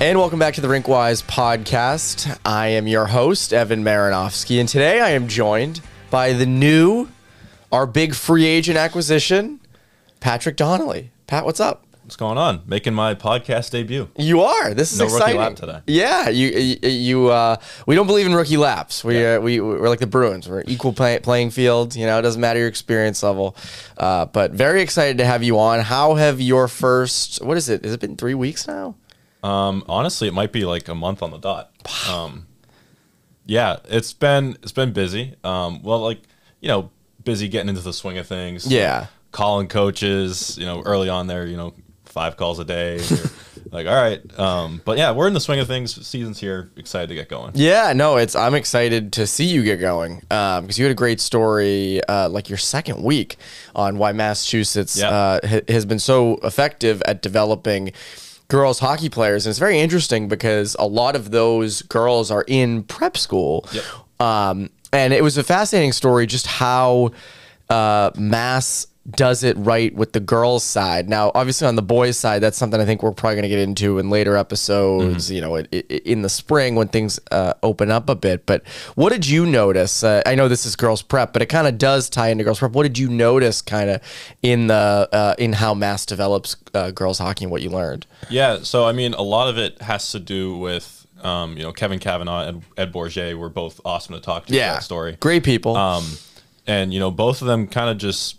And welcome back to the RinkWise Podcast. I am your host, Evan Marinovsky, and today I am joined by the new, our big free agent acquisition, Patrick Donnelly. Pat, what's up? What's going on? Making my podcast debut. You are. This is exciting. No rookie lap today. Yeah, we don't believe in rookie laps. We're like the Bruins. We're equal playing field. You know, it doesn't matter your experience level. But very excited to have you on. How have your first? What is it? Has it been 3 weeks now? Honestly, it might be like a month on the dot. Yeah, it's been busy. Busy getting into the swing of things. Yeah, calling coaches. You know, early on there, you know, 5 calls a day. Like, all right. But yeah, we're in the swing of things. Season's here. Excited to get going. Yeah, no, I'm excited to see you get going. Because you had a great story, like your second week on why Massachusetts has been so effective at developing girls hockey players. And it's very interesting because a lot of those girls are in prep school. Yep. And it was a fascinating story just how Mass does it right with the girls' side. Now, obviously on the boys' side, that's something I think we're probably going to get into in later episodes, you know, in the spring when things open up a bit. But what did you notice? I know this is girls' prep, but it kind of does tie into girls' prep. What did you notice kind of in how Mass develops girls' hockey and what you learned? Yeah, so, I mean, a lot of it has to do with, you know, Kevin Cavanaugh and Ed Bourget were both awesome to talk to. Yeah, that story. Great people. And, you know, both of them kind of just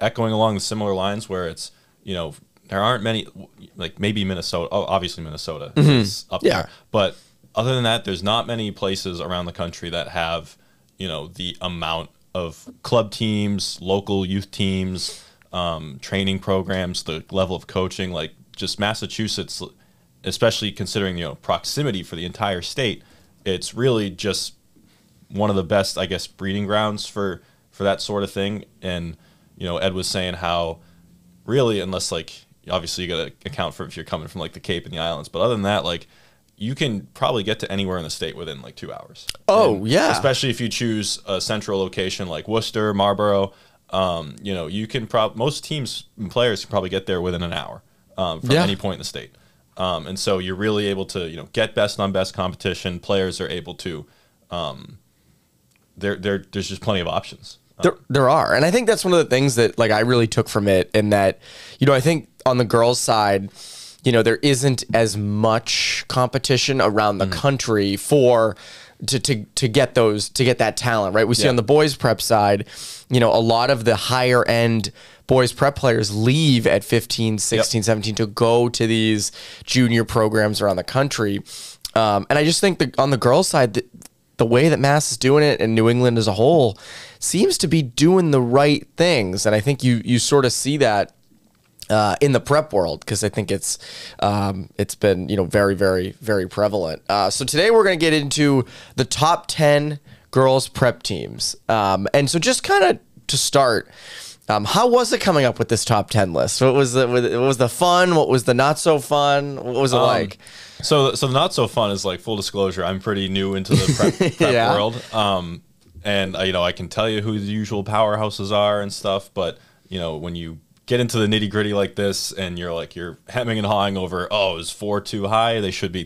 echoing along the similar lines where it's, you know, there aren't many, like maybe Minnesota. Oh, obviously Minnesota is up there. But other than that, there's not many places around the country that have, you know, the amount of club teams, local youth teams, training programs, the level of coaching, like just Massachusetts, especially considering, you know, proximity for the entire state, it's really just one of the best, I guess, breeding grounds for that sort of thing. And, you know, Ed was saying how really, unless, like, obviously you got to account for if you're coming from like the Cape and the islands, but other than that, like, you can probably get to anywhere in the state within like 2 hours. Oh, and yeah. Especially if you choose a central location like Worcester, Marlborough, you know, you can probably, most teams and players can probably get there within an hour from any point in the state. And so you're really able to, you know, get best on best competition. Players are able to, there's just plenty of options. There are. And I think that's one of the things that, like, I really took from it, and that, you know, I think on the girls' side, you know, there isn't as much competition around the country to get that talent, right? We see on the boys' prep side, you know, a lot of the higher end boys' prep players leave at 15, 16, 17 to go to these junior programs around the country. And I just think that on the girls' side, the way that Mass is doing it and New England as a whole seems to be doing the right things. And I think you sort of see that in the prep world, because I think it's been, you know, very, very, very prevalent. So today we're going to get into the top 10 girls' prep teams. And so just kind of to start, how was it coming up with this top 10 list? What was the fun? What was the not so fun? What was it like? So the not so fun is, like, full disclosure, I'm pretty new into the prep world. And you know, I can tell you who the usual powerhouses are and stuff, but, you know, when you get into the nitty gritty like this, and you're hemming and hawing over, oh, is 4 too high? They should they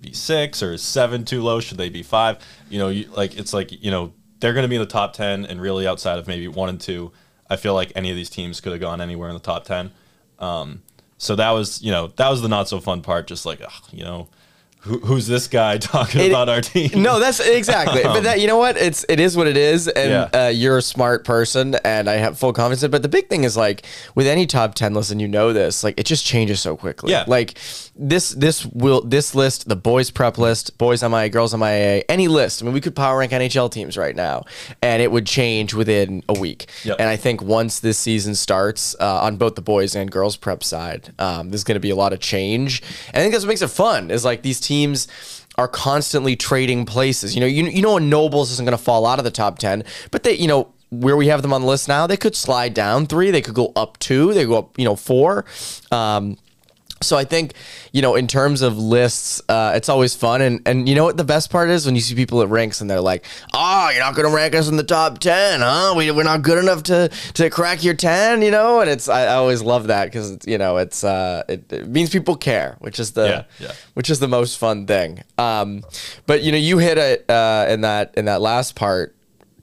be 6, or is 7 too low? Should they be 5? You know, they're going to be in the top 10, and really outside of maybe 1 and 2, I feel like any of these teams could have gone anywhere in the top 10. So that was the not so fun part. Just like, ugh, you know, who's this guy talking about our team? No, that's exactly. But that, you know what? It is what it is. And you're a smart person, and I have full confidence in it. But the big thing is, like, with any top 10 list, and you know this, like, it just changes so quickly. Yeah. Like this list, the boys prep list, boys MIA, girls MIA, any list. I mean, we could power rank NHL teams right now, and it would change within a week. Yep. And I think once this season starts on both the boys and girls prep side, there's going to be a lot of change. And I think that's what makes it fun, is like these teams are constantly trading places. You know, you know, Nobles isn't going to fall out of the top 10, but they, you know, where we have them on the list now, they could slide down 3, they could go up 2, they go up, you know, 4. So I think, you know, in terms of lists, it's always fun. And you know what the best part is? When you see people at ranks and they're like, oh, you're not going to rank us in the top 10, huh? We're not good enough to crack your 10, you know? And it's, I always love that because, you know, it's, it means people care, which is the, which is the most fun thing. But you know, you hit it, in that last part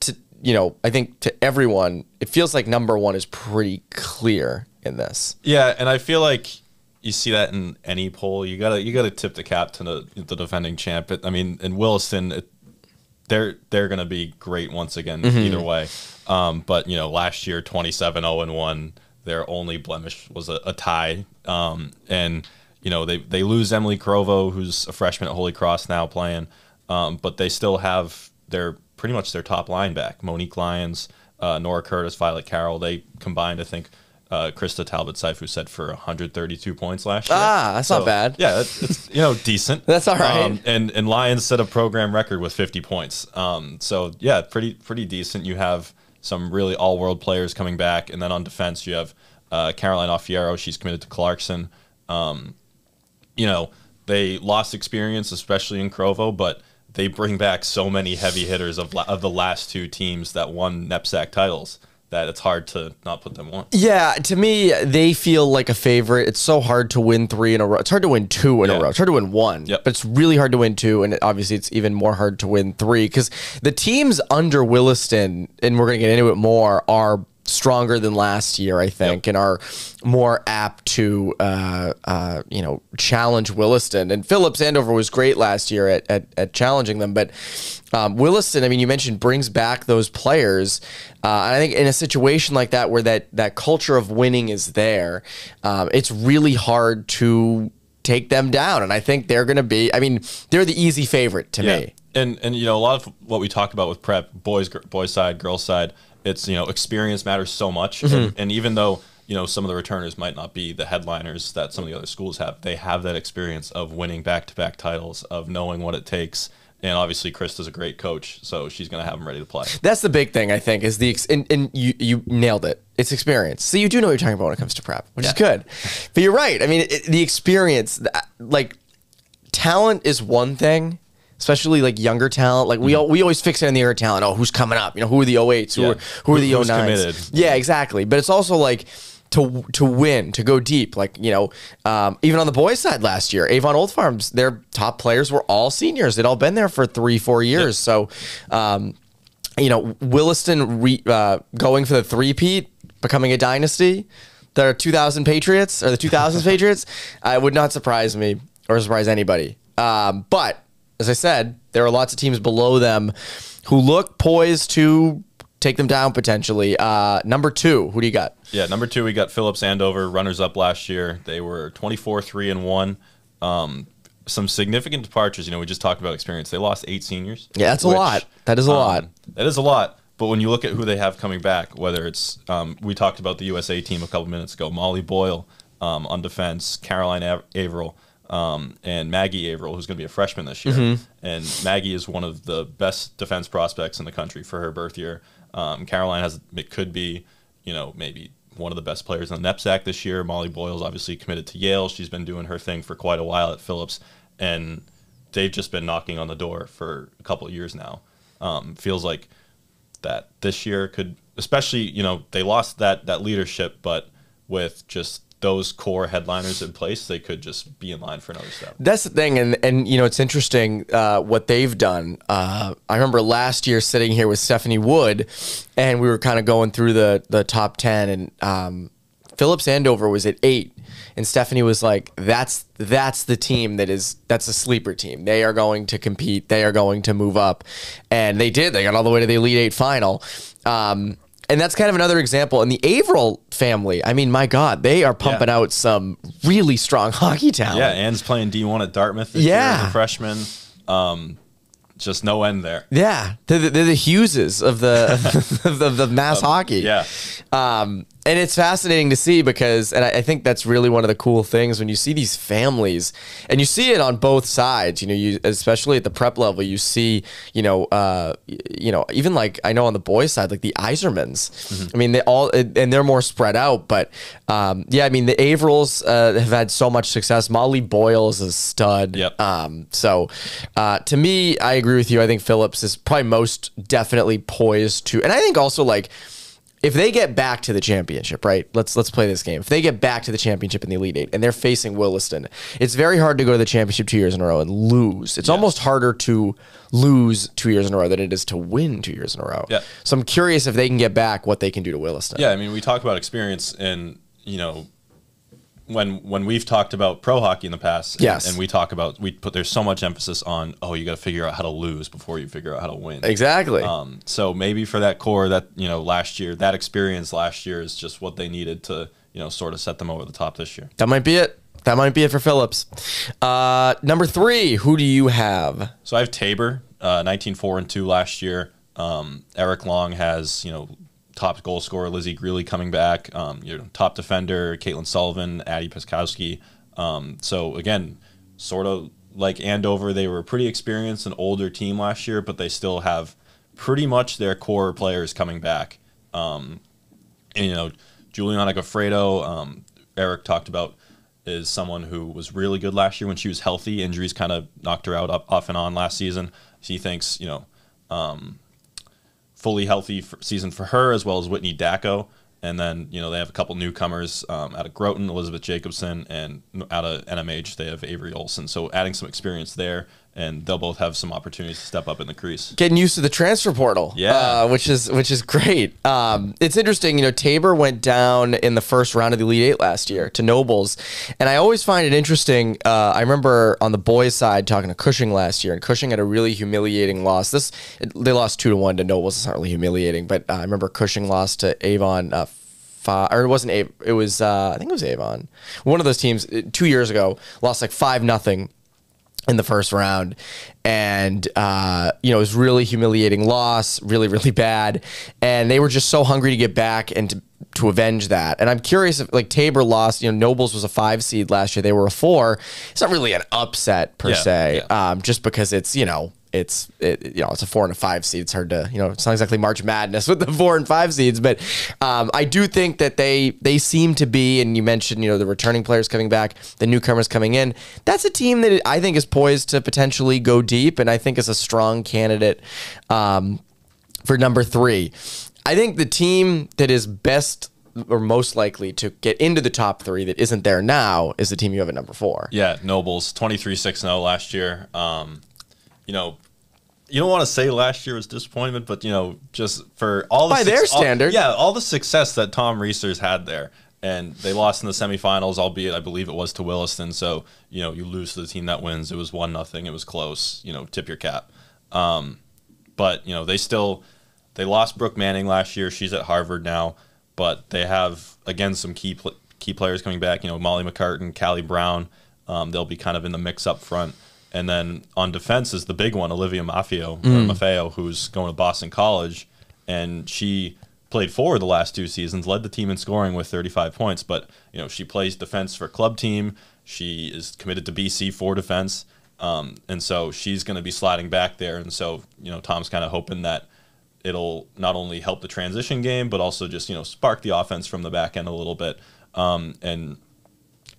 to, you know, I think to everyone, it feels like number one is pretty clear in this. Yeah. And I feel like, you see that in any poll. You gotta tip the cap to the defending champ. But, I mean, in Williston, they're gonna be great once again either way. But you know, last year 27-0-1, their only blemish was a tie. And you know they lose Emily Crovo, who's a freshman at Holy Cross now playing. But they still have pretty much their top line back: Monique Lyons, Nora Curtis, Violet Carroll. They combined, I think. Krista Talbot-Seifu said for 132 points last year. Ah, that's so, not bad. Yeah, it's you know, decent. That's all right. And Lions set a program record with 50 points. So yeah, pretty decent. You have some really all-world players coming back, and then on defense you have Caroline Offiero. She's committed to Clarkson. You know, they lost experience, especially in Crovo, but they bring back so many heavy hitters of the last two teams that won NEPSAC titles. That it's hard to not put them on. Yeah, to me, they feel like a favorite. It's so hard to win three in a row. It's hard to win two in a row. It's hard to win one, but it's really hard to win two, and obviously it's even more hard to win three because the teams under Williston, and we're going to get into it more, are stronger than last year, I think, and are more apt to, you know, challenge Williston. And Phillips Andover was great last year at challenging them. But Williston, I mean, you mentioned brings back those players. And I think in a situation like that, where that culture of winning is there, it's really hard to take them down. And I think they're going to be, I mean, they're the easy favorite to me. And, you know, a lot of what we talk about with prep, boys side, girls side, it's, you know, experience matters so much. And even though, you know, some of the returners might not be the headliners that some of the other schools have, they have that experience of winning back-to-back titles, of knowing what it takes. And obviously, Krista's a great coach, so she's going to have them ready to play. That's the big thing, I think, is the and you nailed it. It's experience. So you do know what you're talking about when it comes to prep, which is good. But you're right. I mean, the experience, like, talent is one thing. Especially like younger talent, like we always fixate on the younger talent. Oh, who's coming up? You know, who are the 08s? Who are the 09s? Yeah, exactly. But it's also like to win, to go deep. Like you know, even on the boys' side last year, Avon Old Farms, their top players were all seniors. They'd all been there for 3-4 years. Yeah. So, you know, Williston going for the three-peat, becoming a dynasty. The 2000 Patriots or the 2000s Patriots, it would not surprise me or surprise anybody. But as I said, there are lots of teams below them who look poised to take them down potentially. Number two, who do you got? Yeah, number two, we got Phillips Andover, runners-up last year. They were 24-3-1. Some significant departures. You know, we just talked about experience. They lost 8 seniors. Yeah, that's a lot. That is a lot. That is a lot. But when you look at who they have coming back, whether it's we talked about the USA team a couple minutes ago, Molly Boyle on defense, Caroline Averill, and Maggie Averill, who's going to be a freshman this year. And Maggie is one of the best defense prospects in the country for her birth year. Caroline could be, you know, maybe one of the best players in the NEPSAC this year. Molly Boyle's obviously committed to Yale. She's been doing her thing for quite a while at Phillips, and they've just been knocking on the door for a couple of years now. Feels like that this year could, especially, you know, they lost that leadership, but with just those core headliners in place, they could just be in line for another step. That's the thing, and you know, it's interesting what they've done. I remember last year sitting here with Stephanie Wood, and we were kind of going through the top 10, and Phillips Andover was at 8, and Stephanie was like, that's the team that's a sleeper team. They are going to compete. They are going to move up. And they did. They got all the way to the Elite 8 final. And that's kind of another example. And the Averill family, I mean, my God, they are pumping out some really strong hockey talent. Yeah, Anne's playing D1 at Dartmouth this year as a freshman. Just no end there. Yeah, they're the Hugheses of the mass hockey. Yeah. And it's fascinating to see because, and I think that's really one of the cool things when you see these families, and you see it on both sides. You know, you especially at the prep level, you see, even like I know on the boys' side, like the Isermans. Mm-hmm. I mean, they all, and they're more spread out, but yeah, I mean the Averill have had so much success. Molly Boyle is a stud. Yep. So to me, I agree with you. I think Phillips is probably most definitely poised to, and I think also like, if they get back to the championship, right? Let's play this game. If they get back to the championship in the Elite Eight and they're facing Williston, it's very hard to go to the championship 2 years in a row and lose. It's almost harder to lose 2 years in a row than it is to win 2 years in a row. Yeah. So I'm curious if they can get back what they can do to Williston. Yeah, I mean, we talk about experience and, you know, when we've talked about pro hockey in the past, and, yes, and we talk about, there's so much emphasis on, oh, you got to figure out how to lose before you figure out how to win. Exactly. So maybe for that core that, you know, last year, that experience last year is just what they needed to, you know, sort of set them over the top this year. That might be it. That might be it for Phillips. Number three, who do you have? So I have Tabor, 19-4-2 last year. Eric Long has, you know, top goal scorer Lizzie Greeley coming back, you know, top defender Caitlin Sullivan, Addie Piskowski. So again, sort of like Andover, they were pretty experienced and older team last year, but they still have pretty much their core players coming back. And, you know, Juliana Goffredo, Eric talked about, is someone who was really good last year when she was healthy. Injuries kind of knocked her out off and on last season. She thinks, you know, fully healthy season for her, as well as Whitney Dacko. And then, you know, they have a couple newcomers out of Groton, Elizabeth Jacobson, and out of NMH, they have Avery Olson. So adding some experience there, and they'll both have some opportunities to step up in the crease. Getting used to the transfer portal, yeah, which is great. It's interesting, you know, Tabor went down in the first round of the Elite Eight last year to Nobles, and I always find it interesting. I remember on the boys' side talking to Cushing last year, and Cushing had a really humiliating loss. They lost 2-1 to Nobles. It's not really humiliating, but I remember Cushing lost to Avon. Or it wasn't Avon. It was I think it was Avon. One of those teams 2 years ago lost like 5-0. In the first round, and you know, it was really humiliating loss, really bad, and they were just so hungry to get back and to avenge that. And I'm curious if, like, Tabor lost, you know, Nobles was a 5 seed last year, they were a 4. It's not really an upset per se, yeah. Just because it's, you know, it's a 4 and a 5 seed. It's hard to, you know, it's not exactly March Madness with the 4 and 5 seeds, but I do think that they seem to be, and you mentioned, you know, the returning players coming back, the newcomers coming in. That's a team that I think is poised to potentially go deep, and I think is a strong candidate for number three. I think the team that is best or most likely to get into the top three that isn't there now is the team you have at number 4. Yeah, Nobles, 23-6-0 last year. You know, you don't want to say last year was disappointment, but, you know, just for all the by their standard, yeah, all the success that Tom Reeser's had there, and they lost in the semifinals, albeit I believe it was to Williston. So, you know, you lose to the team that wins. It was 1-0. It was close. You know, tip your cap. But, you know, they lost Brooke Manning last year. She's at Harvard now, but they have again some key players coming back. You know, Molly McCartan, Callie Brown. They'll be kind of in the mix up front. And then on defense is the big one, Olivia Maffeo, who's going to Boston College. And she played forward the last 2 seasons, led the team in scoring with 35 points. But, you know, she plays defense for club team. She is committed to BC for defense. And so she's going to be sliding back there. And so, you know, Tom's kind of hoping that it'll not only help the transition game, but also just, you know, spark the offense from the back end a little bit. And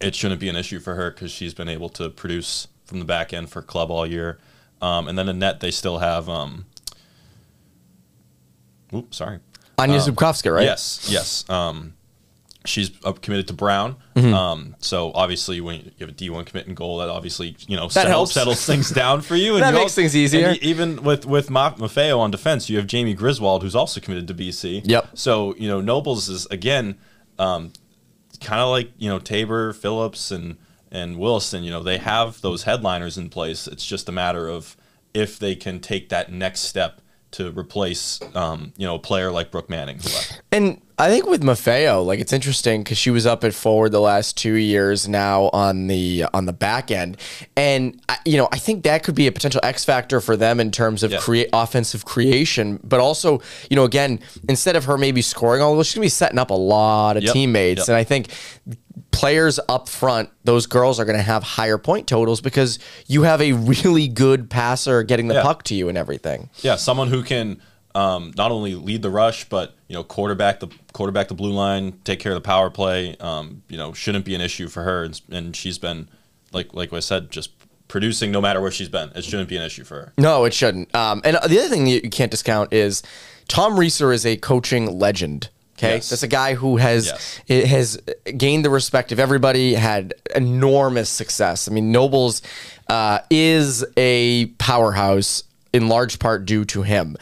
it shouldn't be an issue for her because she's been able to produce from the back end for club all year. And then in net, they still have Anya Zubkowska, right? Yes. She's committed to Brown. Mm-hmm. So obviously when you have a D1 commit and goal, that obviously, you know, settles things down for you. And that makes things easier. And even with Maffeo on defense, you have Jamie Griswold, who's also committed to BC. Yep. So, you know, Nobles is, again, kind of like, you know, Tabor, Phillips, and Williston, you know, they have those headliners in place. It's just a matter of if they can take that next step to replace, you know, a player like Brooke Manning. And I think with Maffeo, like, it's interesting because she was up at forward the last 2 years now on the back end. And, you know, I think that could be a potential X factor for them in terms of offensive creation. But also, you know, again, instead of her maybe scoring all, she's going to be setting up a lot of teammates. And I think players up front, those girls are going to have higher point totals because you have a really good passer getting the puck to you and everything. Yeah, someone who can... not only lead the rush, but, you know, quarterback the blue line, take care of the power play, you know, shouldn't be an issue for her. And she's been, like I said, just producing no matter where she's been. It shouldn't be an issue for her. No, it shouldn't. And the other thing that you can't discount is Tom Reeser is a coaching legend. Okay, that's a guy who has gained the respect of everybody, had enormous success. I mean, Nobles is a powerhouse in large part due to him.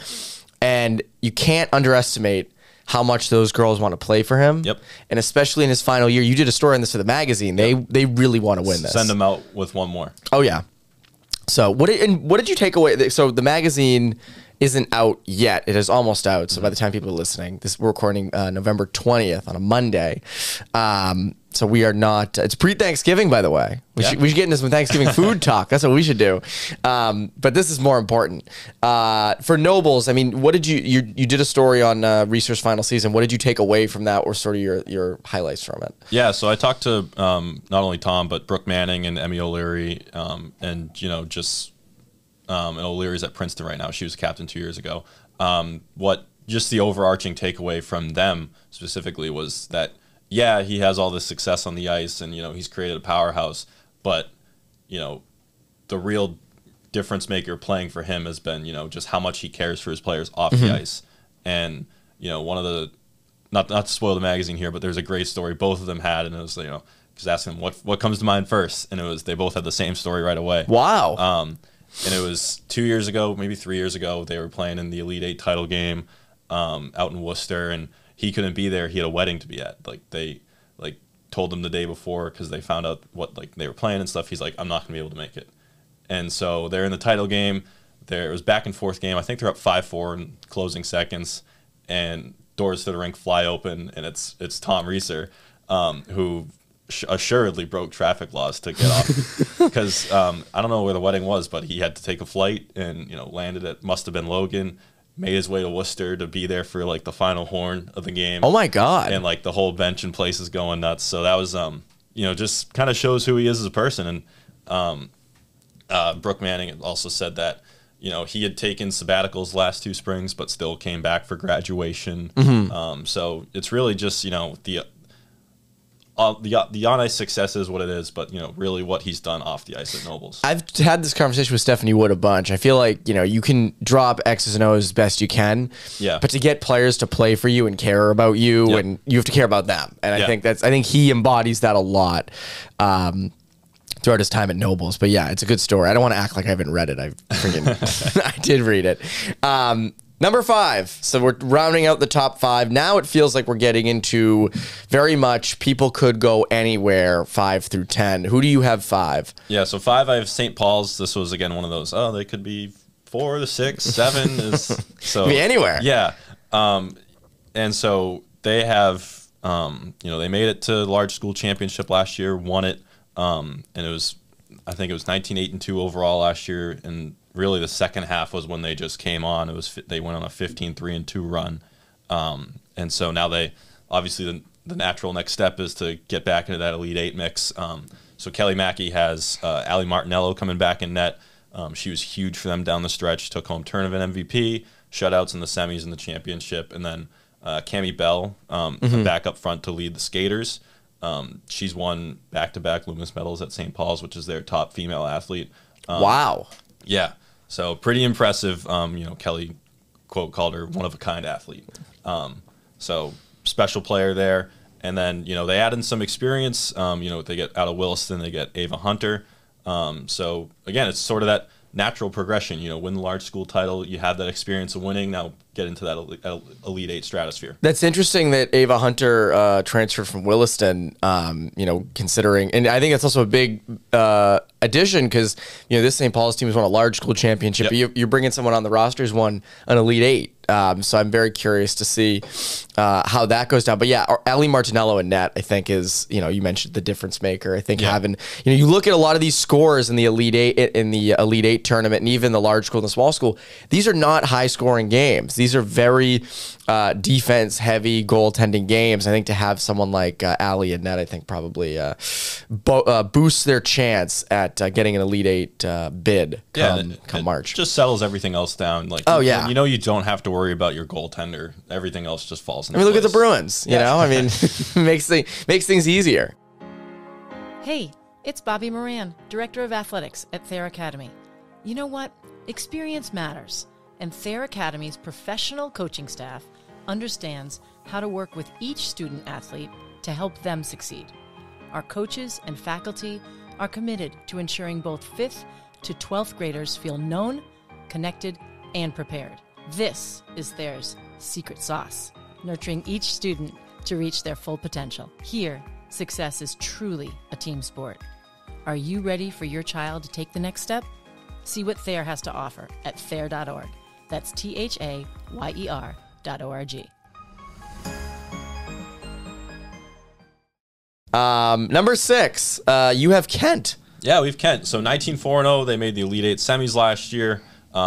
And you can't underestimate how much those girls want to play for him. Yep. And especially in his final year, you did a story on this for the magazine. They really want to win this. Send them out with one more. Oh yeah. So what did you take away? So the magazine isn't out yet. It is almost out. So by the time people are listening, we're recording November 20th on a Monday. So we are not. It's pre-Thanksgiving, by the way. We should get into some Thanksgiving food talk. That's what we should do. But this is more important for Nobles. I mean, what did you did a story on Reeser's final season? What did you take away from that, or sort of your highlights from it? Yeah, so I talked to not only Tom but Brooke Manning and Emmy O'Leary, and you know, just and O'Leary's at Princeton right now. She was captain 2 years ago. What just the overarching takeaway from them specifically was that. Yeah, he has all this success on the ice, and, you know, he's created a powerhouse. But, you know, the real difference maker playing for him has been, you know, just how much he cares for his players off the ice. And, you know, one of the not to spoil the magazine here, but there's a great story both of them had, and it was, you know, because asking them what comes to mind first, and it was they both had the same story right away. Wow. And it was 2 years ago, maybe 3 years ago, they were playing in the Elite Eight title game out in Worcester, and he couldn't be there. He had a wedding to be at. Like, they like told him the day before because they found out what like they were playing and stuff. He's like, I'm not gonna be able to make it. And so they're in the title game. It was back and forth game. I think they're up 5-4 in closing seconds, and doors to the rink fly open, and it's Tom Reeser, who assuredly broke traffic laws to get off because I don't know where the wedding was, but he had to take a flight and, you know, landed at must have been Logan. Made his way to Worcester to be there for like the final horn of the game. Oh my God. And like the whole bench and place is going nuts. So that was, you know, just kind of shows who he is as a person. And Brooke Manning also said that, you know, he had taken sabbaticals last two springs, but still came back for graduation. So it's really just, you know, the on-ice success is what it is, but, you know, really what he's done off the ice at Nobles. I've had this conversation with Stephanie Wood a bunch. I feel like, you know, you can drop X's and O's as best you can, but to get players to play for you and care about you, and you have to care about them. And I think he embodies that a lot throughout his time at Nobles. But yeah, it's a good story. I don't want to act like I haven't read it. I did read it. Number five. So we're rounding out the top five. Now it feels like we're getting into very much people could go anywhere 5 through 10. Who do you have five? Yeah, so five, I have St. Paul's. This was, again, one of those, oh, they could be 4 to 6, 7. So be anywhere. Yeah. And so they have, you know, they made it to large school championship last year, won it. And it was, I think it was 19-8-2 overall last year. And really the second half was when they just came on. It was they went on a 15-3-2 run, and so now they obviously the natural next step is to get back into that Elite Eight mix. So Kelly Mackey has Allie Martinello coming back in net. She was huge for them down the stretch. Took home tournament MVP, shutouts in the semis and the championship, and then Cammie Bell back up front to lead the skaters. She's won back-to-back Loomis medals at St. Paul's, which is their top female athlete. Wow. Yeah. So pretty impressive. You know, Kelly quote called her one of a kind athlete. So special player there. And then, you know, they add in some experience. You know, they get out of Williston, they get Ava Hunter. So again, it's sort of that natural progression. You know, win the large school title, you have that experience of winning. Now get into that Elite Eight stratosphere. That's interesting that Ava Hunter transferred from Williston. You know, considering, and I think that's also a big addition because, you know, this St. Paul's team has won a large school championship. But you're bringing someone on the roster who's won an Elite Eight So I'm very curious to see how that goes down. But yeah, Ellie Martinello and net, I think, is, you know, you mentioned the difference maker. I think having, you know, you look at a lot of these scores in the Elite Eight tournament, and even the large school and the small school, these are not high scoring games. These are very defense heavy goaltending games. I think to have someone like Allie and net, I think probably boosts their chance at getting an Elite Eight bid come March. Just settles everything else down. Like, you know, you don't have to worry about your goaltender. Everything else just falls into place. I mean, look at the Bruins, you know, I mean, makes things easier. Hey, it's Bobby Moran, Director of Athletics at Thayer Academy. You know what? Experience matters. And Thayer Academy's professional coaching staff understands how to work with each student athlete to help them succeed. Our coaches and faculty are committed to ensuring both 5th to 12th graders feel known, connected, and prepared. This is Thayer's secret sauce, nurturing each student to reach their full potential. Here, success is truly a team sport. Are you ready for your child to take the next step? See what Thayer has to offer at thayer.org. That's THAYER.org. Number 6, you have Kent. Yeah, we have Kent. So 19-4-0, they made the Elite Eight semis last year.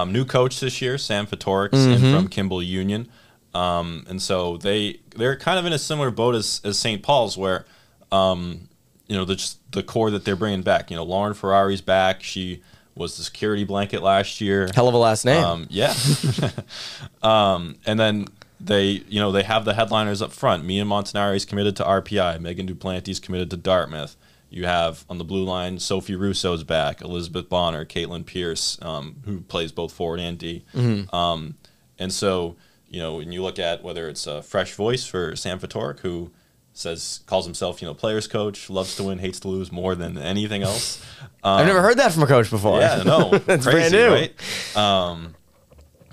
New coach this year, Sam Fatorek, from Kimball Union. And so they're kind of in a similar boat as St. Paul's, where, you know, the core that they're bringing back. You know, Lauren Ferrari's back. She was the security blanket last year. Hell of a last name. And then they have the headliners up front. Mia Montanari's committed to RPI. Megan Duplantis committed to Dartmouth. You have on the blue line, Sophie Russo's back, Elizabeth Bonner, Caitlin Pierce, who plays both forward and D. And so, you know, when you look at whether it's a fresh voice for Sam Fatorek, who calls himself, you know, players coach, loves to win, hates to lose more than anything else. I've never heard that from a coach before. Yeah, no, that's crazy, brand new, right?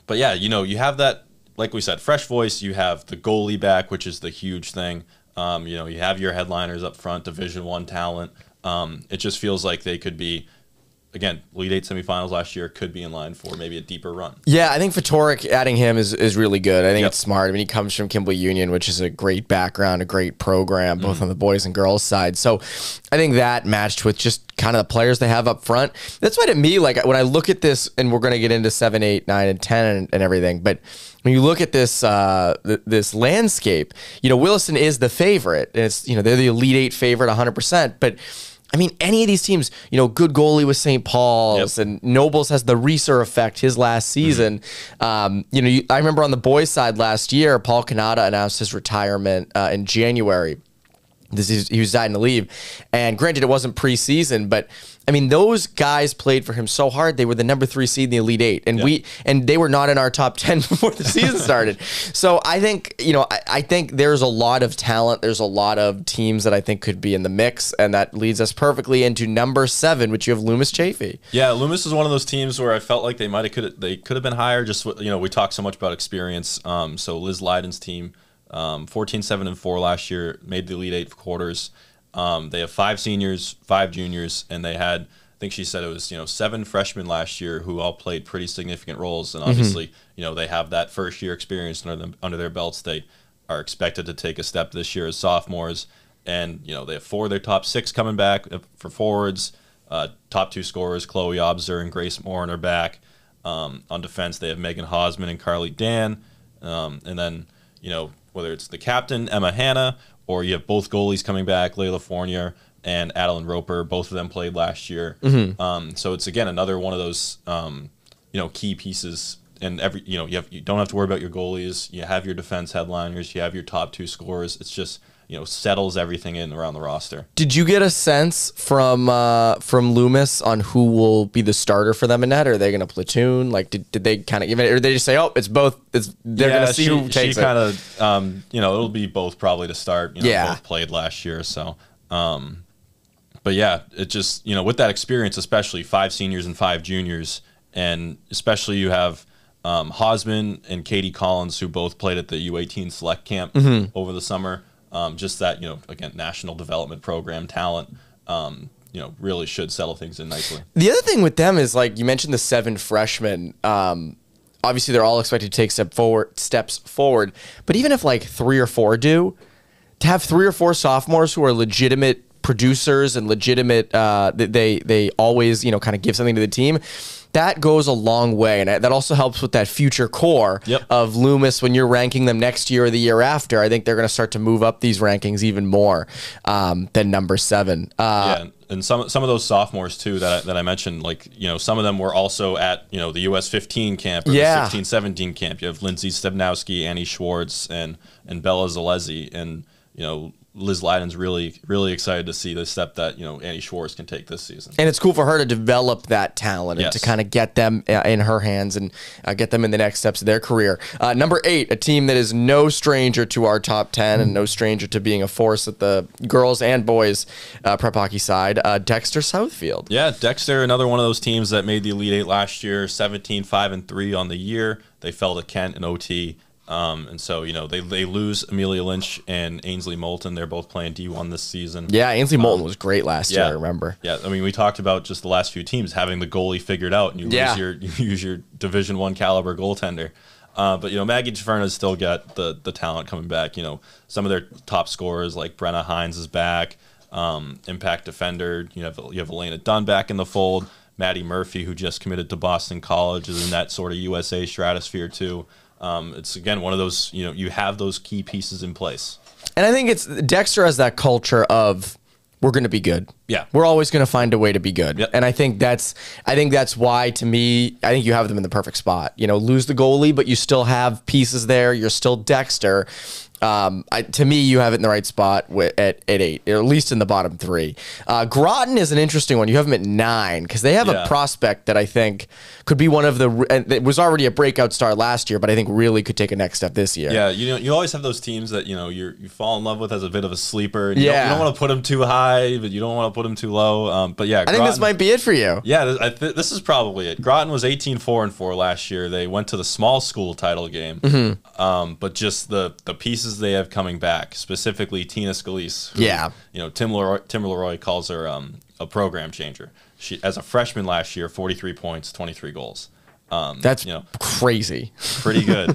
But yeah, you know, you have that, like we said, fresh voice. You have the goalie back, which is the huge thing. You know, you have your headliners up front, Division I talent. It just feels like they could be, again, Elite Eight semifinals last year, could be in line for maybe a deeper run. Yeah, I think Fatorek, adding him is really good. I think it's smart. I mean, he comes from Kimball Union, which is a great background, a great program, both on the boys and girls side. So I think that matched with just kind of the players they have up front. That's why, to me, like, when I look at this, and we're going to get into 7, 8, 9, and 10 and everything, but when you look at this this landscape, you know, Williston is the favorite. It's, you know, they're the Elite Eight favorite 100%, but I mean, any of these teams, you know, good goalie with St. Paul's, and Nobles has the Reeser effect his last season. You know, I remember on the boys' side last year, Paul Canada announced his retirement in January. He was dying to leave. And granted, it wasn't preseason, but I mean, those guys played for him so hard. They were the number 3 seed in the Elite Eight, and they were not in our top 10 before the season started. So I think, you know, I think there's a lot of talent. There's a lot of teams that I think could be in the mix, and that leads us perfectly into number 7, which you have Loomis Chafee. Yeah, Loomis is one of those teams where I felt like they could have been higher. Just, you know, we talked so much about experience. So Liz Lydon's team, 14-7-4 last year, made the Elite Eight quarters. They have 5 seniors, 5 juniors, and they had, I think she said it was, you know, 7 freshmen last year who all played pretty significant roles. And obviously, you know, they have that first year experience under their belts. They are expected to take a step this year as sophomores. And, you know, they have 4 of their top 6 coming back for forwards. Top 2 scorers, Chloe Obser and Grace Morin, are back. On defense, they have Megan Hosman and Carly Dan. And then, you know, whether it's the captain, Emma Hanna, or you have both goalies coming back, Layla Fournier and Adeline Roper. Both of them played last year. So it's, again, another one of those, you know, key pieces. And every, you know, you don't have to worry about your goalies. You have your defense headliners. You have your top 2 scorers. It's just, you know, settles everything in around the roster. Did you get a sense from Loomis on who will be the starter for them in net? Are they going to platoon? Like, did they kind of give it, or they just say, oh, it's both? They're going to see who takes it. She kind of, you know, it'll be both probably to start. You know, both played last year, so. But yeah, it just, you know, with that experience, especially 5 seniors and 5 juniors, and especially you have Hosman and Katie Collins, who both played at the U18 select camp over the summer. Just that, you know, again, national development program talent, you know, really should settle things in nicely. The other thing with them is, like, you mentioned the 7 freshmen. obviously they're all expected to take steps forward. But even if like 3 or 4 do, to have 3 or 4 sophomores who are legitimate producers and legitimate, they always, you know, kind of give something to the team, that goes a long way. And that also helps with that future core of Loomis. When you're ranking them next year or the year after, I think they're going to start to move up these rankings even more than number 7. And some of those sophomores too that I mentioned, like, you know, some of them were also at, you know, the US 15 camp or the 16-17 camp. You have Lindsay Stebnowski, Annie Schwartz, and Bella Zalezi, and, you know, Liz Lydon's really excited to see the step that, you know, Annie Schwartz can take this season. And it's cool for her to develop that talent and to kind of get them in her hands and get them in the next steps of their career. Number 8, a team that is no stranger to our top 10 and no stranger to being a force at the girls and boys prep hockey side, Dexter Southfield. Yeah, Dexter, another one of those teams that made the Elite Eight last year, 17-5-3 on the year. They fell to Kent in OT. And so, you know, they lose Amelia Lynch and Ainsley Moulton. They're both playing D1 this season. Yeah, Ainsley Moulton was great last year, I remember. Yeah, I mean, we talked about just the last few teams having the goalie figured out, and you use your Division I caliber goaltender. But, you know, Maggie Taverna's still got the talent coming back. You know, some of their top scorers, like Brenna Hines is back, impact defender. You have Elena Dunn back in the fold. Maddie Murphy, who just committed to Boston College, is in that sort of USA stratosphere too. It's, again, one of those, you know, you have those key pieces in place. And I think it's Dexter has that culture of, we're going to be good. Yeah. We're always going to find a way to be good. Yep. And I think that's why, to me, I think you have them in the perfect spot. You know, lose the goalie, but you still have pieces there. You're still Dexter. To me, you have it in the right spot at 8, or at least in the bottom 3. Groton is an interesting one. You have them at 9 because they have a prospect that I think could be one of the, and it was already a breakout star last year, but I think really could take a next step this year. Yeah, you know, you always have those teams that, you know, you fall in love with as a bit of a sleeper. And you don't want to put them too high, but you don't want to put them too low. But yeah, Groton, I think this might be it for you. Yeah, this is probably it. Groton was 18-4-4 last year. They went to the small school title game, but just the pieces they have coming back, specifically Tina Scalise, who, you know, Tim Leroy calls her a program changer. She, as a freshman last year, 43 points, 23 goals. That's, you know, crazy. Pretty good.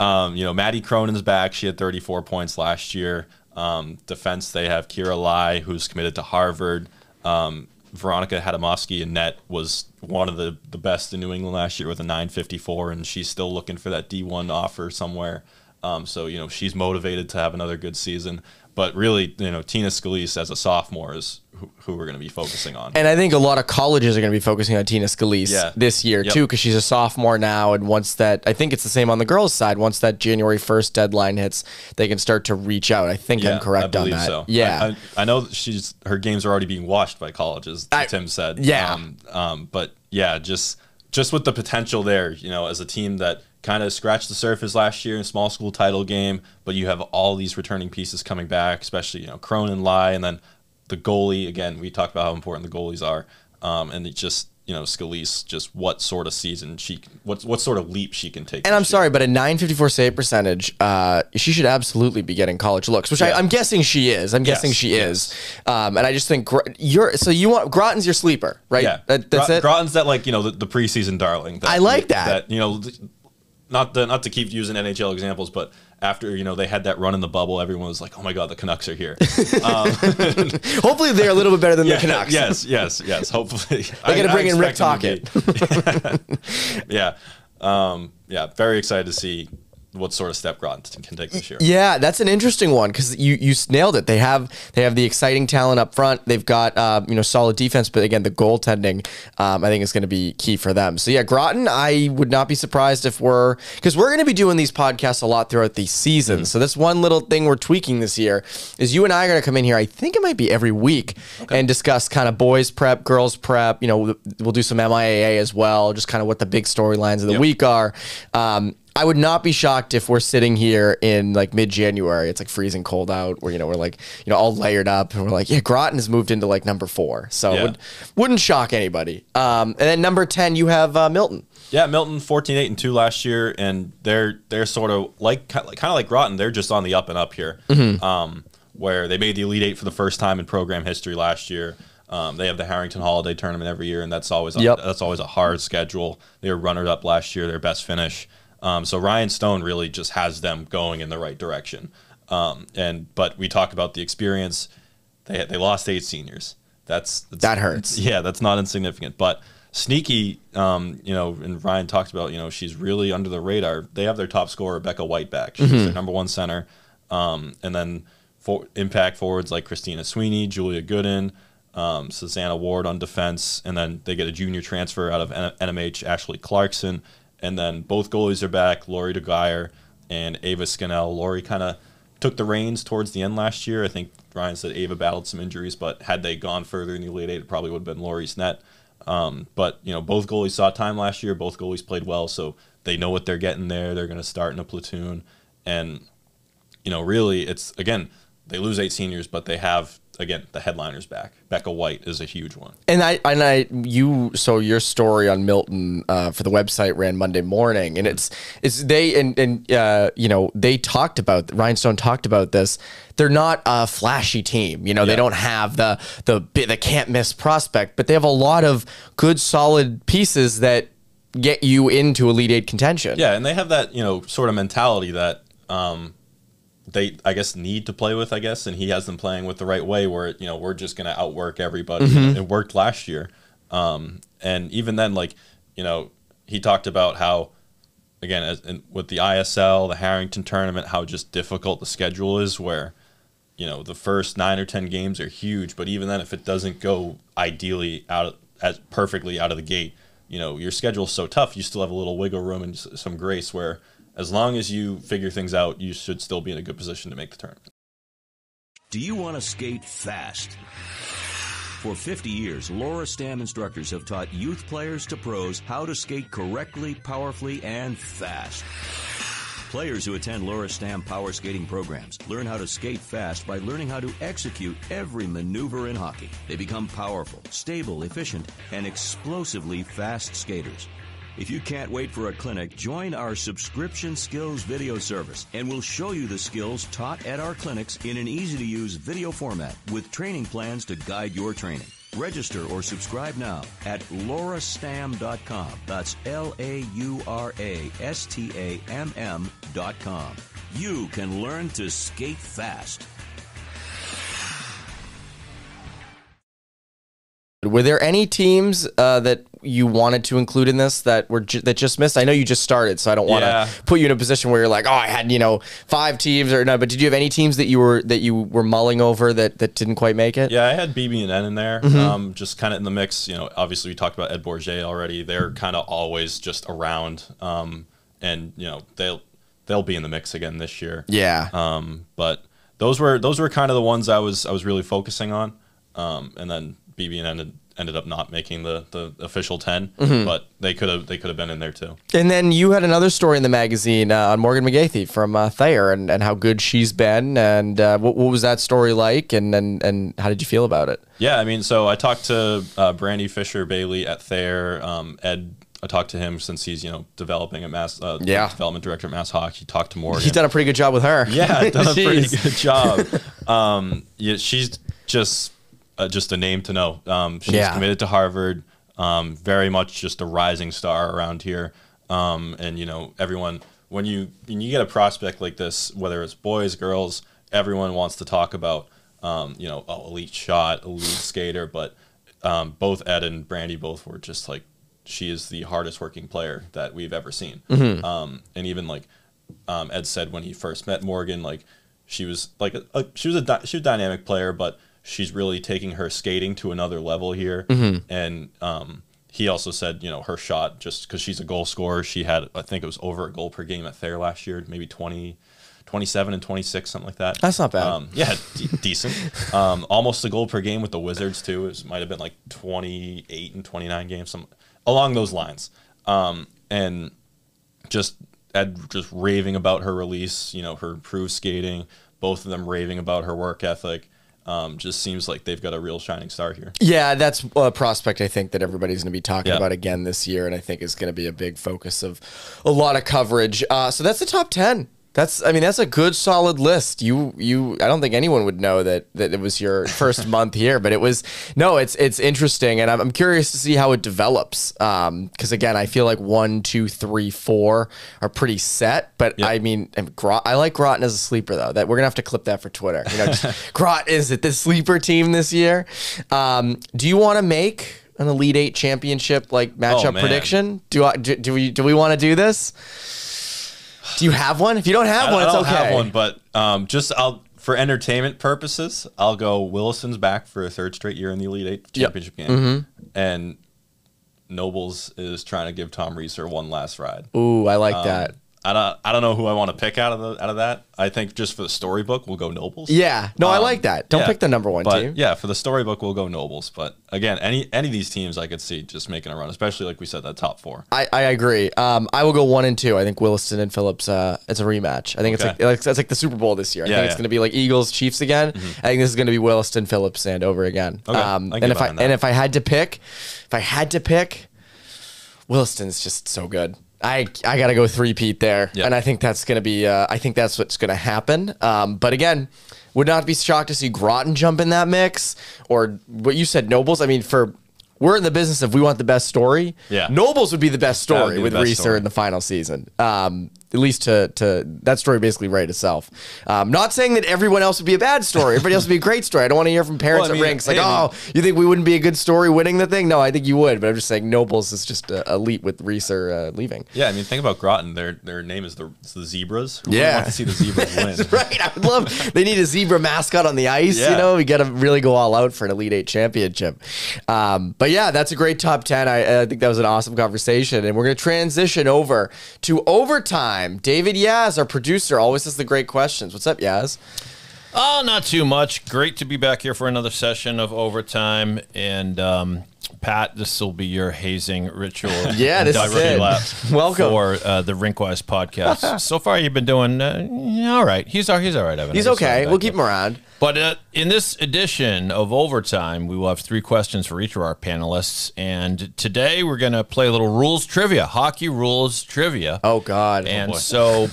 You know, Maddie Cronin's back. She had 34 points last year. Defense, they have Kira Lai, who's committed to Harvard. Veronica Hadamovsky in net was one of the best in New England last year with a 9.54, and she's still looking for that D1 offer somewhere. So, you know, she's motivated to have another good season. But really, you know, Tina Scalise as a sophomore is who we're going to be focusing on. And I think a lot of colleges are going to be focusing on Tina Scalise this year, too, because she's a sophomore now. And once that, I think it's the same on the girls' side. Once that January 1st deadline hits, they can start to reach out. I think I'm correct on that. So. Yeah, I know her games are already being watched by colleges, Tim said. Yeah. But, yeah, just with the potential there, you know, as a team that kind of scratched the surface last year in small school title game, but you have all these returning pieces coming back, especially, you know, Cronin, Lai, and then the goalie. Again, we talked about how important the goalies are, and it just, you know, Scalise, just what sort of season what sort of leap she can take. And I'm sorry, but a 9.54 save percentage, she should absolutely be getting college looks, which I'm guessing she is. I'm guessing she is. And I just think Groton's your sleeper, right? Yeah, that's it. Groton's that, like, you know, the preseason darling. That, I like that. You know. Not to keep using NHL examples, but after, you know, they had that run in the bubble, everyone was like, oh my God, the Canucks are here. Hopefully they're a little bit better than the Canucks. Yes. Hopefully. They're going to bring in Rick Tocchet. Yeah. Very excited to see what sort of step Groton can take this year. Yeah, that's an interesting one because you nailed it. They have the exciting talent up front. They've got you know, solid defense, but again, the goaltending I think is going to be key for them. So yeah, Groton, I would not be surprised if we're going to be doing these podcasts a lot throughout the season. So this one little thing we're tweaking this year is you and I are going to come in here. I think it might be every week and discuss kind of boys prep, girls prep. You know, we'll do some MIAA as well, just kind of what the big storylines of the week are. I would not be shocked if we're sitting here in like mid-January. It's like freezing cold out, where, you know, we're like, you know, all layered up, and we're like, yeah, Groton has moved into like number 4, so wouldn't shock anybody. And then number 10, you have Milton. Yeah, Milton 14-8-2 last year, and they're sort of like kind of like Groton. They're just on the up and up here, where they made the Elite Eight for the first time in program history last year. They have the Harrington Holiday tournament every year, and that's always that's always a hard schedule. They were runner-up last year, their best finish. So Ryan Stone really just has them going in the right direction. But we talk about the experience. They lost 8 seniors. That's that hurts. Yeah, that's not insignificant. But Sneaky, you know, and Ryan talked about, you know, she's really under the radar. They have their top scorer, Becca White, back. She's their #1 center. And then for impact forwards like Christina Sweeney, Julia Gooden, Susanna Ward on defense. And then they get a junior transfer out of NMH, Ashley Clarkson. And then both goalies are back, Lori DeGuire and Ava Scannell. Lori kind of took the reins towards the end last year. I think Ryan said Ava battled some injuries, but had they gone further in the Elite Eight, it probably would have been Lori's net. But, you know, both goalies saw time last year. Both goalies played well, so they know what they're getting there. They're going to start in a platoon. And, you know, really it's, again, they lose 8 seniors, but they have, again, the headliners back. Becca White is a huge one. And so your story on Milton for the website ran Monday morning, and you know, they talked about, Ryan Stone talked about this. They're not a flashy team, you know. Yeah. They don't have the can't miss prospect, but they have a lot of good solid pieces that get you into Elite Eight contention. Yeah, and they have that, you know, sort of mentality that they, I guess, need to play with, I guess, and he has them playing with the right way where, you know, we're just going to outwork everybody. It worked last year. And even then, like, you know, he talked about how, again, with the ISL, the Harrington tournament, how just difficult the schedule is where, you know, the first 9 or 10 games are huge. But even then, if it doesn't go ideally perfectly out of the gate, you know, your schedule's so tough, you still have a little wiggle room and some grace where, as long as you figure things out, you should still be in a good position to make the tournament. Do you want to skate fast? For 50 years, Laura Stamm instructors have taught youth players to pros how to skate correctly, powerfully, and fast. Players who attend Laura Stamm power skating programs learn how to skate fast by learning how to execute every maneuver in hockey. They become powerful, stable, efficient, and explosively fast skaters. If you can't wait for a clinic, join our subscription skills video service, and we'll show you the skills taught at our clinics in an easy-to-use video format with training plans to guide your training. Register or subscribe now at laurastam.com. That's LAURASTAMM.com. You can learn to skate fast. Were there any teams that you wanted to include in this that were just missed? I know you just started, so I don't want to put you in a position where you're like, oh, I had, you know, 5 teams or no. But did you have any teams that you were mulling over that didn't quite make it? Yeah, I had BB&N in there, just kind of in the mix. You know, obviously we talked about Ed Bourget already. They're kind of always just around, and you know they'll be in the mix again this year. Yeah. But those were kind of the ones I was really focusing on, and then BB&N ended up not making the official 10, but they could have been in there too. And then you had another story in the magazine on Morgan McGathy from Thayer and how good she's been, and what was that story like, and how did you feel about it? Yeah, I mean, so I talked to Brandy Fisher Bailey at Thayer. Ed, I talked to him since he's, you know, developing at Mass, development director at Mass Hawk. He talked to Morgan. He's done a pretty good job with her. Yeah, done a pretty good job. Yeah, she's just a name to know. She's committed to Harvard, very much just a rising star around here. And, you know, everyone, when you get a prospect like this, whether it's boys, girls, everyone wants to talk about, you know, oh, elite shot, elite skater. But both Ed and Brandy both were just like, she is the hardest working player that we've ever seen. And even like Ed said when he first met Morgan, like she was like, she was a dynamic player, but she's really taking her skating to another level here. And he also said, you know, her shot, just because she's a goal scorer, she had, I think it was over a goal per game at Thayer last year, maybe 20, 27 and 26, something like that. That's not bad. Yeah, decent. Almost a goal per game with the Wizards, too. It might have been like 28 and 29 games, along those lines. And just Ed just raving about her release, you know, her improved skating, both of them raving about her work ethic. Just seems like they've got a real shining star here. Yeah, that's a prospect I think that everybody's going to be talking about again this year, and I think is going to be a big focus of a lot of coverage. So that's the top 10 That's a good solid list. I don't think anyone would know that it was your first month here, but it's interesting. And I'm curious to see how it develops. 'Cause again, I feel like 1, 2, 3, 4 are pretty set, but yep. I like Groton as a sleeper though, that we're gonna have to clip that for Twitter. Groton, is it the sleeper team this year? Do you want to make an Elite Eight championship matchup prediction? Do we want to do this? Do you have one? If you don't have one, it's okay. I don't have one, but for entertainment purposes, I'll go Williston's back for a third straight year in the Elite Eight championship game. Mm-hmm. And Nobles is trying to give Tom Reeser one last ride. Ooh, I like that. I don't know who I want to pick out of that. I think just for the storybook, we'll go Nobles. Yeah. No, I like that. Don't pick the number one team. Yeah, for the storybook, we'll go Nobles. But again, any of these teams I could see just making a run, especially like we said, that top four. I agree. I will go 1 and 2. I think Williston and Phillips, it's a rematch. I think it's like the Super Bowl this year. I think it's going to be like Eagles, Chiefs again. Mm-hmm. I think this is going to be Williston, Phillips, Andover again. Okay. And if I had to pick, Williston's just so good. I got to go three-peat there. Yep. And I think that's going to be, I think that's what's going to happen. But again, would not be shocked to see Groton jump in that mix or what you said, Nobles. We're in the business of we want the best story. Yeah. Nobles would be the best story with Reeser in the final season. At least to that story basically write itself. Not saying that everyone else would be a bad story. Everybody else would be a great story. I don't want to hear from parents at Rinks you think we wouldn't be a good story winning the thing? No, I think you would. But I'm just saying Nobles is just elite with Reeser leaving. Yeah, think about Groton. Their name is the Zebras. Who yeah. Want to see the Zebras win. That's right. I would love. They need a zebra mascot on the ice. Yeah. We got to really go all out for an Elite Eight championship. But yeah, that's a great top 10. I think that was an awesome conversation. And we're going to transition over to overtime. David Yaz, our producer, always has the great questions. What's up, Yaz? Oh, not too much. Great to be back here for another session of Overtime. And Pat, this will be your hazing ritual. Yeah, this is it. Welcome for the RinkWise podcast. So far, you've been doing all right. He's all right, Evan. He's okay. We'll keep him around. But in this edition of Overtime, we will have 3 questions for each of our panelists. And today we're going to play a little rules trivia, hockey rules trivia. Oh, God. And so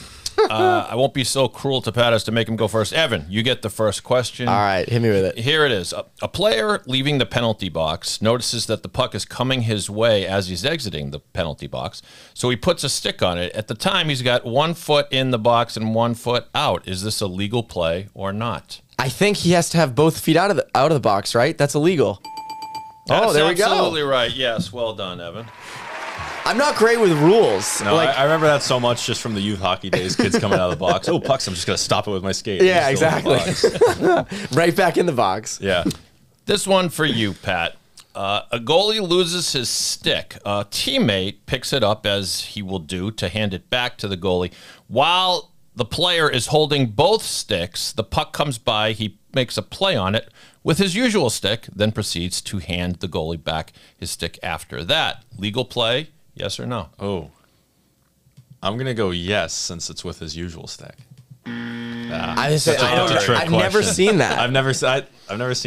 I won't be so cruel to Pat as to make him go first. Evan, you get the first question. All right, hit me with it. Here it is. A player leaving the penalty box notices that the puck is coming his way as he's exiting the penalty box. So he puts a stick on it. At the time, he's got 1 foot in the box and 1 foot out. Is this a legal play or not? I think he has to have both feet out of the box, right? That's illegal. That's there we go. Absolutely right. Yes, well done, Evan. I'm not great with rules. No, I remember that so much just from the youth hockey days. Kids coming out of the box. Oh, pucks! I'm just gonna stop it with my skate. Yeah, exactly. Right back in the box. Yeah. This one for you, Pat. A goalie loses his stick. A teammate picks it up, as he will do, to hand it back to the goalie while the player is holding both sticks. The puck comes by. He makes a play on it with his usual stick, then proceeds to hand the goalie back his stick after that. Legal play, yes or no? Oh, I'm going to go yes, since it's with his usual stick. I've never seen that. I've never seen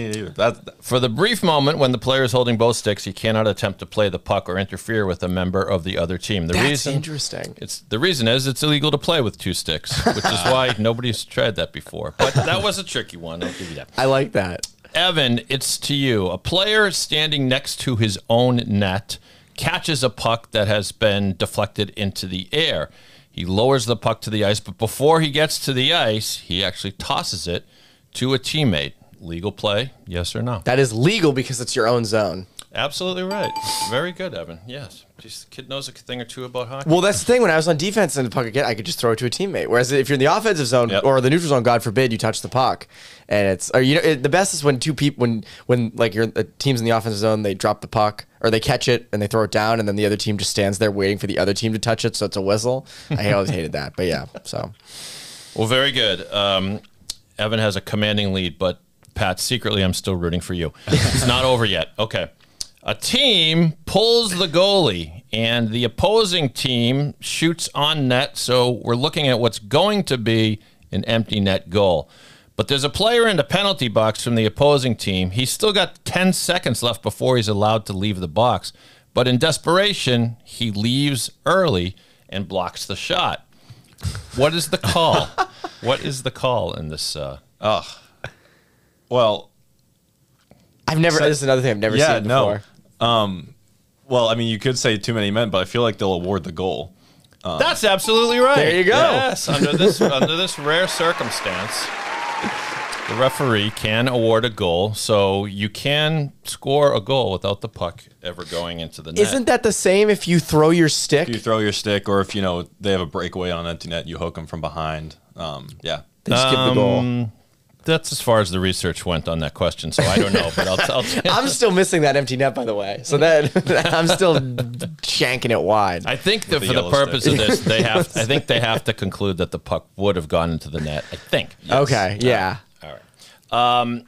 it either. For the brief moment when the player is holding both sticks, he cannot attempt to play the puck or interfere with a member of the other team. The reason is it's illegal to play with 2 sticks, which is why nobody's tried that before. But that was a tricky one. I'll give you that. I like that. Evan, it's to you. A player standing next to his own net catches a puck that has been deflected into the air. He lowers the puck to the ice, but before he gets to the ice, he actually tosses it to a teammate. Legal play, yes or no? That is legal because it's your own zone. Absolutely right. Very good, Evan. Yes. Just, the kid knows a thing or two about hockey. Well, that's the thing. When I was on defense and the puck again, I could just throw it to a teammate. Whereas if you're in the offensive zone or the neutral zone, God forbid, you touch the puck. And the best is when the team's in the offensive zone, they drop the puck or they catch it and they throw it down, and then the other team just stands there waiting for the other team to touch it, so it's a whistle. I always hated that, but yeah. So, well, very good. Evan has a commanding lead, but Pat, secretly, I'm still rooting for you. It's not over yet. Okay. A team pulls the goalie, and the opposing team shoots on net, so we're looking at what's going to be an empty net goal. But there's a player in the penalty box from the opposing team. He's still got 10 seconds left before he's allowed to leave the box. But in desperation, he leaves early and blocks the shot. What is the call? What is the call in this? Well, I've never. This is another thing I've never seen before. No. Well, I mean, you could say too many men, but I feel like they'll award the goal. That's absolutely right. There you go. Yes, under this rare circumstance, the referee can award a goal, so you can score a goal without the puck ever going into the net. Isn't that the same if you throw your stick? If you throw your stick, or if you know they have a breakaway on an empty net, you hook them from behind. Yeah, they just give the goal. That's as far as the research went on that question, so I don't know. But I'm still missing that empty net, by the way. So that I'm still shanking it wide. I think that for the purpose of this, they have. I think they have to conclude that the puck would have gone into the net. I think. Yes. Okay. Yeah. All right.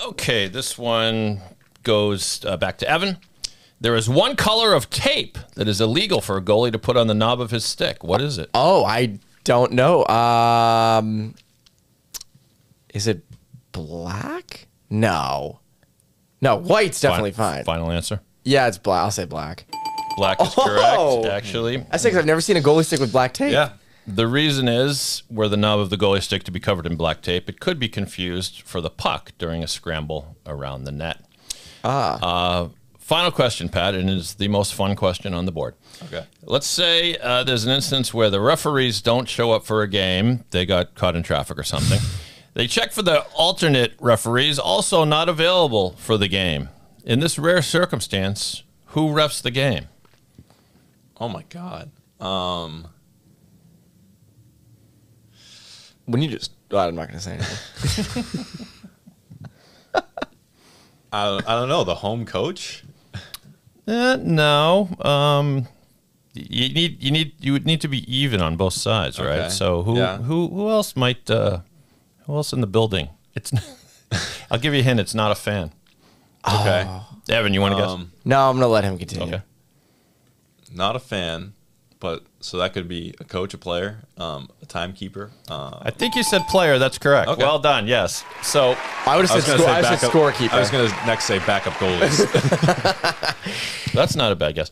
Okay. This one goes back to Evan. There is one color of tape that is illegal for a goalie to put on the knob of his stick. What is it? Oh, I don't know. Is it black? No. No, white's definitely fine. Final answer? Yeah, it's black. I'll say black. Black is correct, actually. That's because I've never seen a goalie stick with black tape. Yeah. The reason is, were the knob of the goalie stick to be covered in black tape, it could be confused for the puck during a scramble around the net. Final question, Pat, and it is the most fun question on the board. Okay. Let's say there's an instance where the referees don't show up for a game. They got caught in traffic or something. They check for the alternate referees, also not available for the game. In this rare circumstance, who refs the game? Oh, my God. When you just... I'm not going to say anything. I don't know. The home coach? No. You would need to be even on both sides, right? Okay. So who else might... Who else in the building? It's. I'll give you a hint. It's not a fan. Okay. Evan, you want to guess? No, I'm going to let him continue. Okay. Not a fan, but so that could be a coach, a player, a timekeeper. I think you said player. That's correct. Okay. Well done. Yes. So I would have said scorekeeper. I was going to next say backup goalies. That's not a bad guess.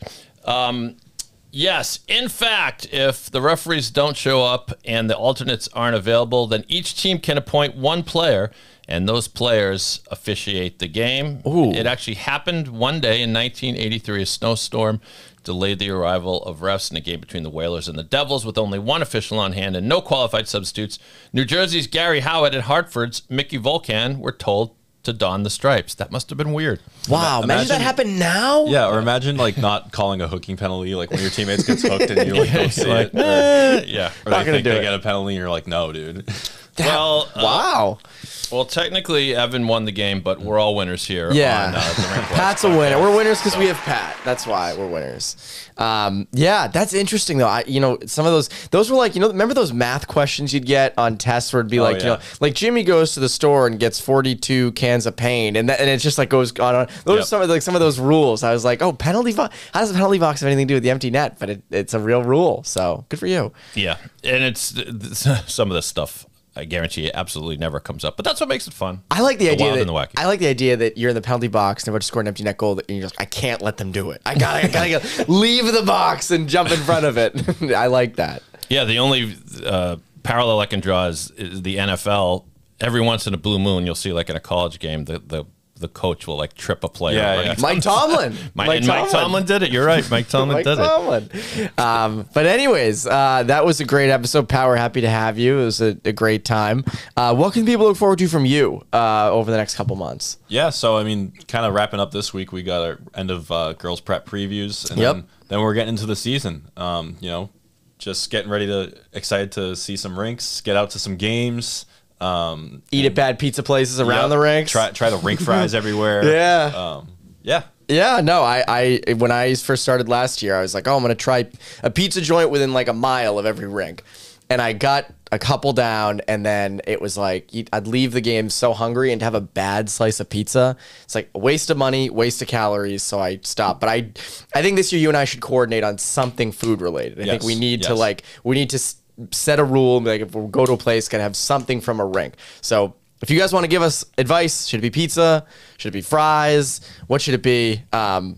Yes, in fact, if the referees don't show up and the alternates aren't available, then each team can appoint one player, and those players officiate the game. Ooh. It actually happened one day in 1983. A snowstorm delayed the arrival of refs in a game between the Whalers and the Devils with only one official on hand and no qualified substitutes. New Jersey's Gary Howitt and Hartford's Mickey Volkan were told to don the stripes. That must have been weird. Wow, imagine that happened now? Yeah, or imagine like not calling a hooking penalty, like when your teammates gets hooked and you like go see it. Or, yeah, or they think they get a penalty and you're like, no, dude. That, well, wow. Well, technically, Evan won the game, but we're all winners here. Yeah, on, Pat's a winner. We're winners because we have Pat. That's why we're winners. Yeah, that's interesting though. You know, some of those were like, you know, remember those math questions you'd get on tests where it'd be like, you know, like Jimmy goes to the store and gets 42 cans of paint, and it just like goes on. Those are some of those rules. I was like, oh, penalty box. How does the penalty box have anything to do with the empty net? But it's a real rule. So good for you. Yeah, and it's some of this stuff, I guarantee it absolutely never comes up, but that's what makes it fun. I like the idea that you're in the penalty box and you're about to score an empty net goal, and you're just, I can't let them do it. I gotta leave the box and jump in front of it. I like that. Yeah, the only parallel I can draw is the NFL. Every once in a blue moon, you'll see like in a college game, the coach will like trip a player. Yeah, yeah. Mike Tomlin. Mike Tomlin did it. You're right. Mike Tomlin did it. But anyways, that was a great episode. Pat, we're happy to have you. It was a great time. What can people look forward to from you over the next couple months? Yeah, so I mean, kind of wrapping up this week, we got our end of girls prep previews, and then we're getting into the season. You know, just getting ready to excited to see some rinks, get out to some games. Eat at bad pizza places around the rinks. Try the rink fries everywhere. Yeah. Yeah. No, I when I first started last year, I was like, oh, I'm going to try a pizza joint within like a mile of every rink. And I got a couple down, and then it was like, I'd leave the game so hungry, and to have a bad slice of pizza, it's like a waste of money, waste of calories, so I stopped. But I think this year you and I should coordinate on something food related. I think we need to like, we need to set a rule, like if we go to a place, gotta have something from a rink. So if you guys want to give us advice, should it be pizza? Should it be fries? What should it be?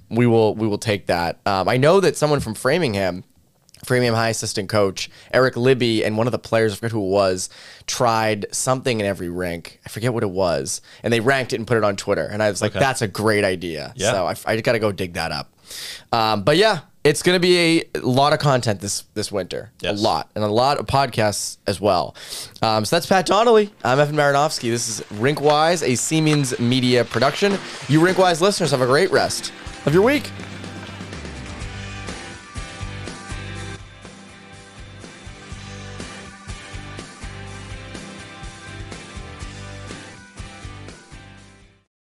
We will take that. I know that someone from Framingham Framingham High assistant coach Eric Libby and one of the players, I forget who it was, tried something in every rink. I forget what it was. And they ranked it and put it on Twitter. And I was like, okay, that's a great idea. Yeah. So I got to go dig that up. But yeah, it's going to be a lot of content this winter. Yes. A lot. And a lot of podcasts as well. So that's Pat Donnelly. I'm Evan Marinovsky. This is RinkWise, a Siemens Media production. You RinkWise listeners have a great rest of your week.